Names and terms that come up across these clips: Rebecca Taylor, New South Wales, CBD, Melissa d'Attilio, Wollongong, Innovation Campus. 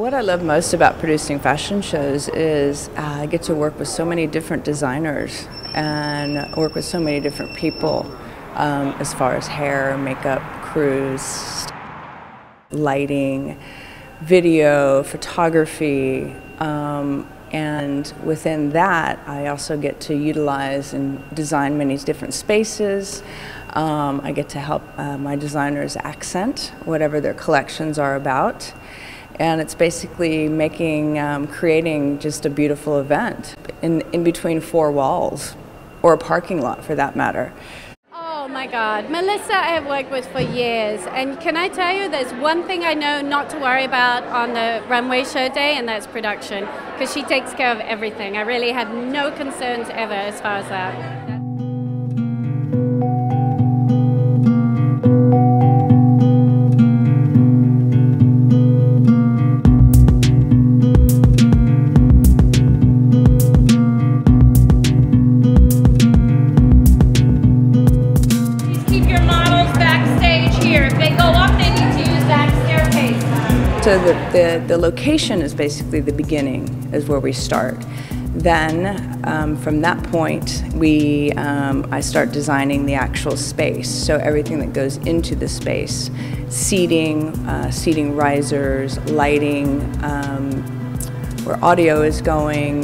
What I love most about producing fashion shows is I get to work with so many different designers and work with so many different people as far as hair, makeup, crews, lighting, video, photography, and within that I also get to utilize and design many different spaces. I get to help my designers accent whatever their collections are about. And it's basically making, creating just a beautiful event in between four walls, or a parking lot for that matter. Oh my God, Melissa I have worked with for years, and can I tell you there's one thing I know not to worry about on the runway show day, and that's production, because she takes care of everything. I really have no concerns ever as far as that. So the location is basically the beginning, is where we start. Then from that point, I start designing the actual space, so everything that goes into the space. Seating, seating risers, lighting, where audio is going,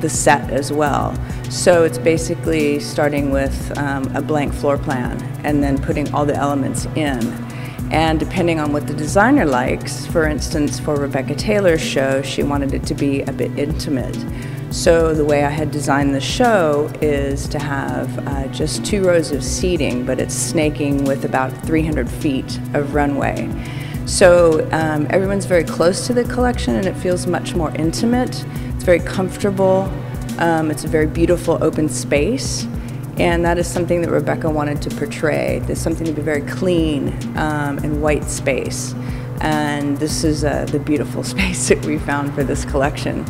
the set as well. So it's basically starting with a blank floor plan and then putting all the elements in. And depending on what the designer likes, for instance, for Rebecca Taylor's show, she wanted it to be a bit intimate. So the way I had designed the show is to have just 2 rows of seating, but it's snaking with about 300 feet of runway. So everyone's very close to the collection, and it feels much more intimate. It's very comfortable. It's a very beautiful open space. And that is something that Rebecca wanted to portray. There's something to be very clean and white space. And this is the beautiful space that we found for this collection.